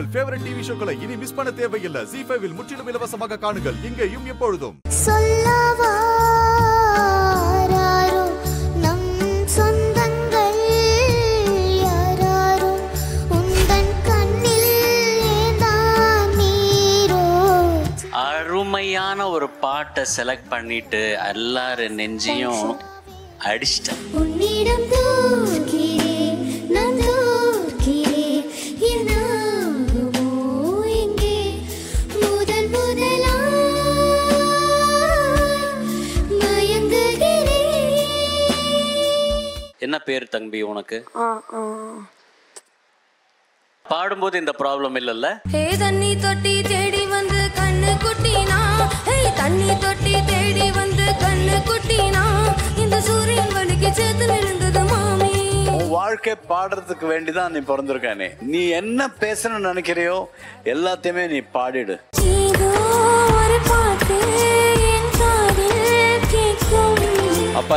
உங்கள் favourite TV ஷோக்களை இனி miss பண்ண தேவையில்லை. Zee5 இல் முற்றிலும் இலவசமாக காணுங்கள். இங்கேயும் எப்பொழுதும். அருமையான ஒரு பாட்டை செலக்ட் பண்ணிட்டு எல்லாரும் நெஞ்சியும் அடிச்சிட்டேன். என்ன பேர் தம்பி உனக்கு? பாடும்போது இந்த ப்ராப்ளம் இல்லல்ல? ஹே தண்ணி தொட்டி தேடி வந்து கண்ணு குட்டினா, ஹே தண்ணி தொட்டி தேடி வந்து கண்ணு குட்டினா, இந்த சூரியன் வலிக்கு சேத்து நின்றது மாமி. உன் வாழ்க்கை பாடுறதுக்கு வேண்டி தான் நீ பிறந்திருக்கானே, நீ என்ன பேசணும்னு நினைக்கிறியோ எல்லாத்தையுமே நீ பாடிடு. அப்பா